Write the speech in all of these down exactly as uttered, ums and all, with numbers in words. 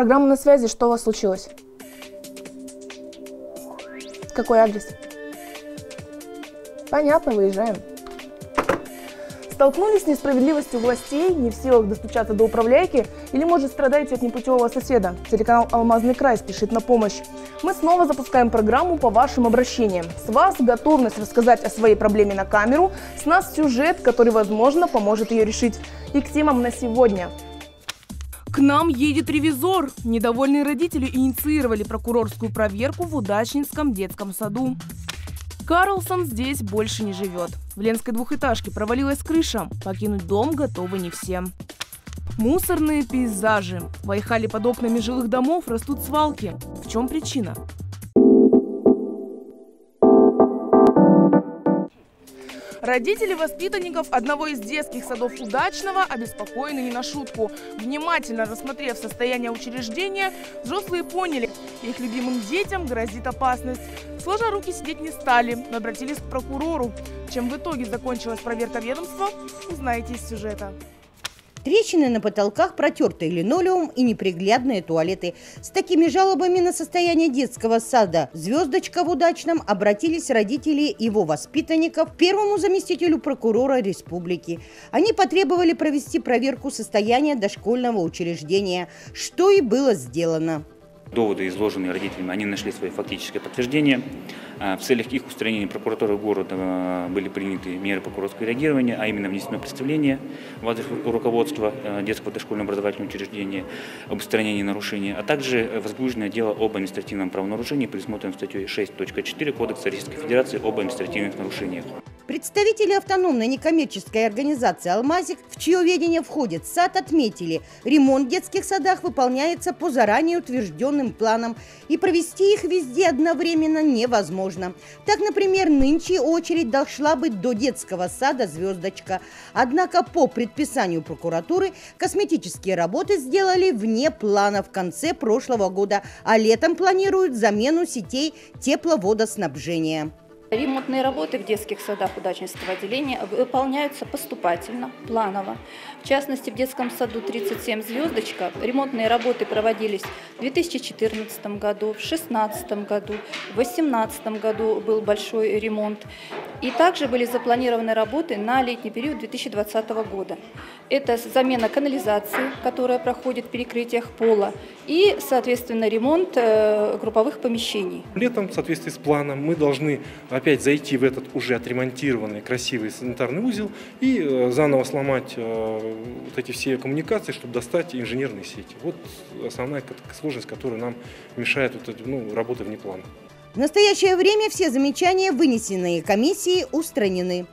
Программа на связи, что у вас случилось? Какой адрес? Понятно, выезжаем. Столкнулись с несправедливостью властей, не в силах достучаться до управляйки или, может, страдаете от непутевого соседа? Телеканал «Алмазный край» спешит на помощь. Мы снова запускаем программу по вашим обращениям. С вас готовность рассказать о своей проблеме на камеру, с нас сюжет, который, возможно, поможет ее решить. И к темам на сегодня. К нам едет ревизор. Недовольные родители инициировали прокурорскую проверку в Удачнинском детском саду. Карлсон здесь больше не живет. В ленской двухэтажке провалилась крыша. Покинуть дом готовы не все. Мусорные пейзажи. В Айхале под окнами жилых домов растут свалки. В чем причина? Родители воспитанников одного из детских садов «Удачного» обеспокоены не на шутку. Внимательно рассмотрев состояние учреждения, взрослые поняли, их любимым детям грозит опасность. Сложа руки сидеть не стали, но обратились к прокурору. Чем в итоге закончилась проверка ведомства, узнаете из сюжета. Трещины на потолках, протертый линолеум и неприглядные туалеты. С такими жалобами на состояние детского сада «Звездочка» в Удачном обратились родители его воспитанников к первому заместителю прокурора республики. Они потребовали провести проверку состояния дошкольного учреждения, что и было сделано. Доводы, изложенные родителями, они нашли свои фактические подтверждения. В целях их устранения прокуратуры города были приняты меры прокурорского реагирования, а именно внесено представление в адрес руководства детского дошкольного образовательного учреждения об устранении нарушения, а также возбуждено дело об административном правонарушении, предусмотренном статьей шесть точка четыре Кодекса Российской Федерации об административных нарушениях. Представители автономной некоммерческой организации «Алмазик», в чье ведение входит сад, отметили, ремонт в детских садах выполняется по заранее утвержденным планам, и провести их везде одновременно невозможно. Так, например, нынче очередь дошла бы до детского сада «Звездочка». Однако по предписанию прокуратуры косметические работы сделали вне плана в конце прошлого года, а летом планируют замену сетей тепловодоснабжения. Ремонтные работы в детских садах Удачнинского отделения выполняются поступательно, планово. В частности, в детском саду тридцать семь «Звездочка» ремонтные работы проводились в две тысячи четырнадцатом году, в две тысячи шестнадцатом году, в две тысячи восемнадцатом году был большой ремонт. И также были запланированы работы на летний период две тысячи двадцатого года. Это замена канализации, которая проходит в перекрытиях пола, и, соответственно, ремонт групповых помещений. Летом, в соответствии с планом, мы должны опять зайти в этот уже отремонтированный красивый санитарный узел и заново сломать вот эти все коммуникации, чтобы достать инженерные сети. Вот основная сложность, которая нам мешает вот эти, ну, работы вне плана. В настоящее время все замечания, вынесенные комиссией, устранены.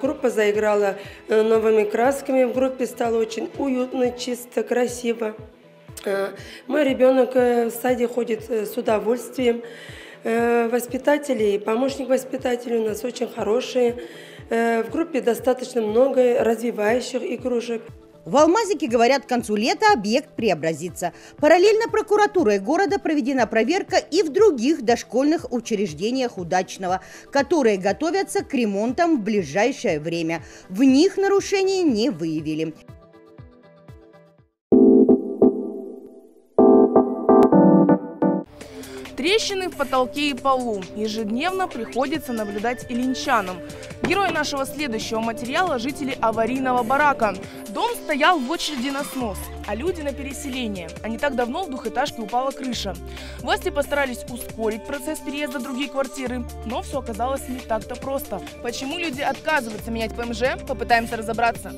Группа заиграла новыми красками, в группе стало очень уютно, чисто, красиво. Мой ребенок в саде ходит с удовольствием. Воспитатели и помощник воспитателя у нас очень хорошие. В группе достаточно много развивающих игрушек. В «Алмазике» говорят, к концу лета объект преобразится. Параллельно прокуратурой города проведена проверка и в других дошкольных учреждениях «Удачного», которые готовятся к ремонтам в ближайшее время. В них нарушений не выявили. Трещины в потолке и полу ежедневно приходится наблюдать и ленчанам. Герой нашего следующего материала – жители аварийного барака. Дом стоял в очереди на снос, а люди на переселение. А не так давно в двухэтажке упала крыша. Власти постарались ускорить процесс переезда в другие квартиры, но все оказалось не так-то просто. Почему люди отказываются менять ПМЖ, попытаемся разобраться.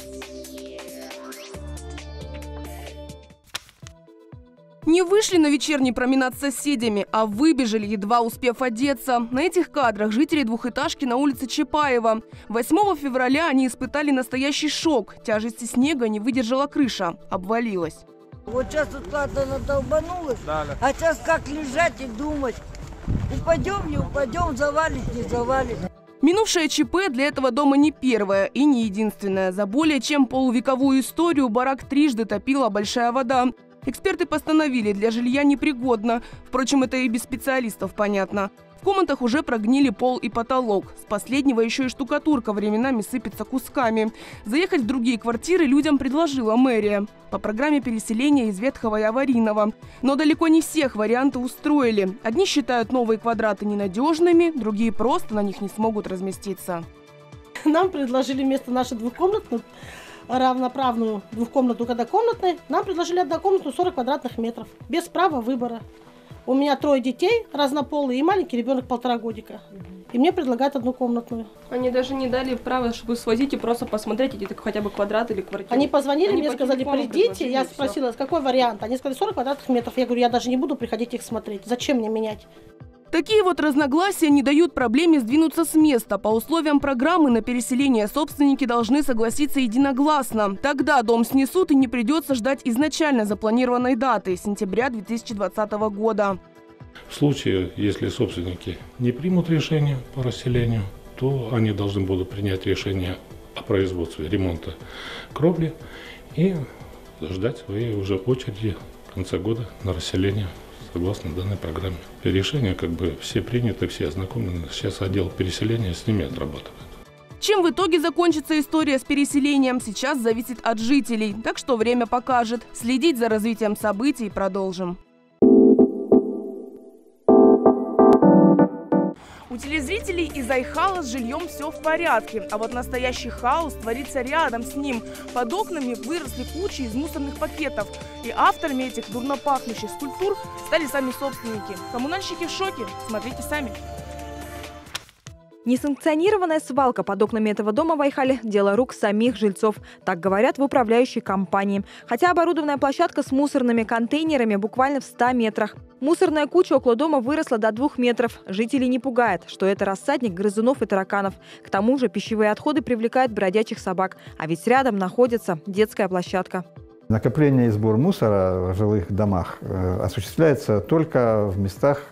Не вышли на вечерний променад с соседями, а выбежали, едва успев одеться. На этих кадрах жители двухэтажки на улице Чапаева. восьмого февраля они испытали настоящий шок. Тяжести снега не выдержала крыша, обвалилась. Вот сейчас вот как-то надолбанулась, да, да. А сейчас как лежать и думать. Упадем, не упадем, завалить, не завалить. Минувшее ЧП для этого дома не первое и не единственное. За более чем полувековую историю барак трижды топила большая вода. Эксперты постановили, для жилья непригодно. Впрочем, это и без специалистов понятно. В комнатах уже прогнили пол и потолок. С последнего еще и штукатурка временами сыпется кусками. Заехать в другие квартиры людям предложила мэрия по программе переселения из ветхого и аварийного. Но далеко не всех варианты устроили. Одни считают новые квадраты ненадежными, другие просто на них не смогут разместиться. Нам предложили вместо нашей двухкомнатной, равноправную двухкомнатную однокомнатной, нам предложили однокомнатную сорок квадратных метров, без права выбора. У меня трое детей, разнополые, и маленький ребенок полтора годика. И мне предлагают однокомнатную. Они даже не дали права, чтобы свозить и просто посмотреть, где хотя бы квадрат или квартира. Они позвонили, Они мне сказали, придите. Я спросила, все. Какой вариант? Они сказали, сорок квадратных метров. Я говорю, я даже не буду приходить их смотреть. Зачем мне менять? Такие вот разногласия не дают проблеме сдвинуться с места. По условиям программы на переселение собственники должны согласиться единогласно. Тогда дом снесут и не придется ждать изначально запланированной даты – сентября две тысячи двадцатого года. В случае, если собственники не примут решение по расселению, то они должны будут принять решение о производстве ремонта кровли и ждать своей уже очереди в конце года на расселение. Согласно данной программе. Решения как бы все приняты, все ознакомлены. Сейчас отдел переселения с ними отрабатывает. Чем в итоге закончится история с переселением, сейчас зависит от жителей. Так что время покажет. Следить за развитием событий продолжим. У телезрителей из Айхала с жильем все в порядке, а вот настоящий хаос творится рядом с ним. Под окнами выросли кучи из мусорных пакетов. И авторами этих дурно пахнущих скульптур стали сами собственники. Коммунальщики в шоке. Смотрите сами. Несанкционированная свалка под окнами этого дома в Айхале – дело рук самих жильцов. Так говорят в управляющей компании. Хотя оборудованная площадка с мусорными контейнерами буквально в ста метрах. Мусорная куча около дома выросла до двух метров. Жителей не пугает, что это рассадник грызунов и тараканов. К тому же пищевые отходы привлекают бродячих собак. А ведь рядом находится детская площадка. Накопление и сбор мусора в жилых домах осуществляется только в местах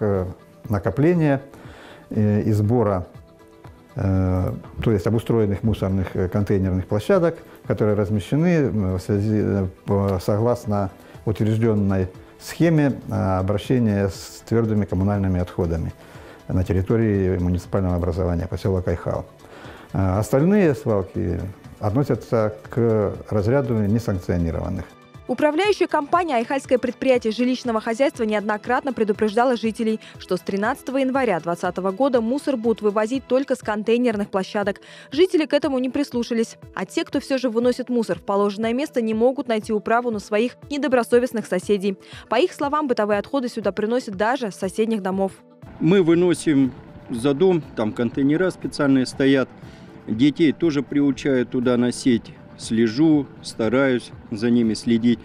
накопления и сбора, то есть обустроенных мусорных контейнерных площадок, которые размещены в связи, согласно утвержденной схеме обращения с твердыми коммунальными отходами на территории муниципального образования поселок Айхал. Остальные свалки относятся к разряду несанкционированных. Управляющая компания «Айхальское предприятие жилищного хозяйства» неоднократно предупреждала жителей, что с тринадцатого января две тысячи двадцатого года мусор будут вывозить только с контейнерных площадок. Жители к этому не прислушались. А те, кто все же выносит мусор в положенное место, не могут найти управу на своих недобросовестных соседей. По их словам, бытовые отходы сюда приносят даже с соседних домов. Мы выносим за дом, там контейнера специальные стоят. Детей тоже приучают туда носить. Слежу, стараюсь за ними следить,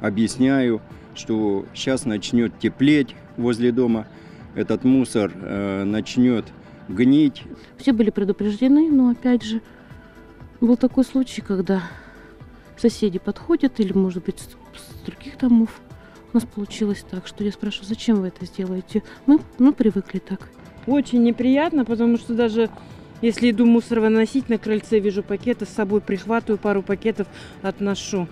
объясняю, что сейчас начнет теплеть возле дома, этот мусор э, начнет гнить. Все были предупреждены, но опять же был такой случай, когда соседи подходят или, может быть, с других домов. У нас получилось так, что я спрашиваю, зачем вы это сделаете? Мы, мы привыкли так. Очень неприятно, потому что даже... Если иду мусор выносить, на крыльце вижу пакеты, с собой прихватываю пару пакетов, отношу.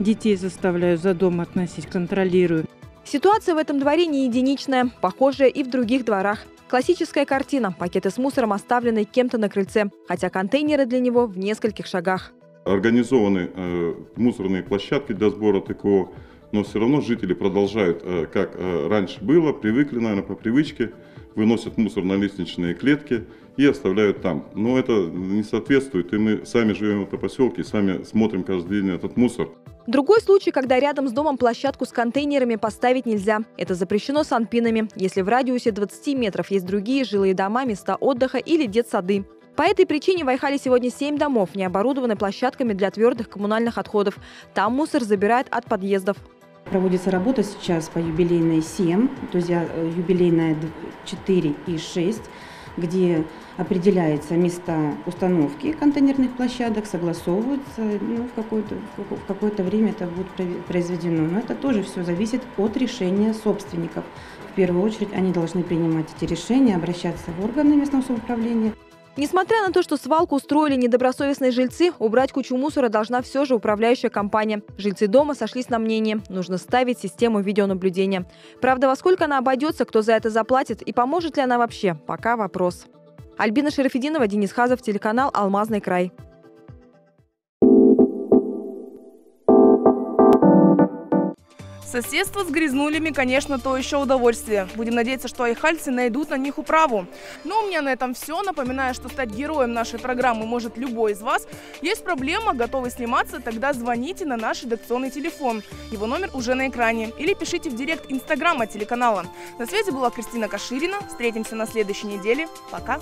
Детей заставляю за дом относить, контролирую. Ситуация в этом дворе не единичная, похожая и в других дворах. Классическая картина – пакеты с мусором, оставленные кем-то на крыльце, хотя контейнеры для него в нескольких шагах. Организованы э, мусорные площадки для сбора ТКО, но все равно жители продолжают, э, как э, раньше было, привыкли, наверное, по привычке, выносят мусор на лестничные клетки и оставляют там. Но это не соответствует, и мы сами живем в этом поселке, и сами смотрим каждый день этот мусор. Другой случай, когда рядом с домом площадку с контейнерами поставить нельзя. Это запрещено санпинами, если в радиусе двадцати метров есть другие жилые дома, места отдыха или детсады. По этой причине в Айхале сегодня семь домов, не оборудованы площадками для твердых коммунальных отходов. Там мусор забирают от подъездов. Проводится работа сейчас по юбилейной семь, то есть юбилейная четыре и шесть, где определяются места установки контейнерных площадок, согласовываются, ну, в какое-то в какое-то время это будет произведено. Но это тоже все зависит от решения собственников. В первую очередь они должны принимать эти решения, обращаться в органы местного самоуправления. Несмотря на то, что свалку устроили недобросовестные жильцы, убрать кучу мусора должна все же управляющая компания. Жильцы дома сошлись на мнении – нужно ставить систему видеонаблюдения. Правда, во сколько она обойдется, кто за это заплатит и поможет ли она вообще – пока вопрос. Альбина Шерифидина, Денис Хазов, телеканал «Алмазный край». Соседство с грязнулями, конечно, то еще удовольствие. Будем надеяться, что айхальцы найдут на них управу. Но у меня на этом все. Напоминаю, что стать героем нашей программы может любой из вас. Есть проблема, готовы сниматься, тогда звоните на наш редакционный телефон. Его номер уже на экране. Или пишите в директ инстаграма телеканала. На связи была Кристина Каширина. Встретимся на следующей неделе. Пока!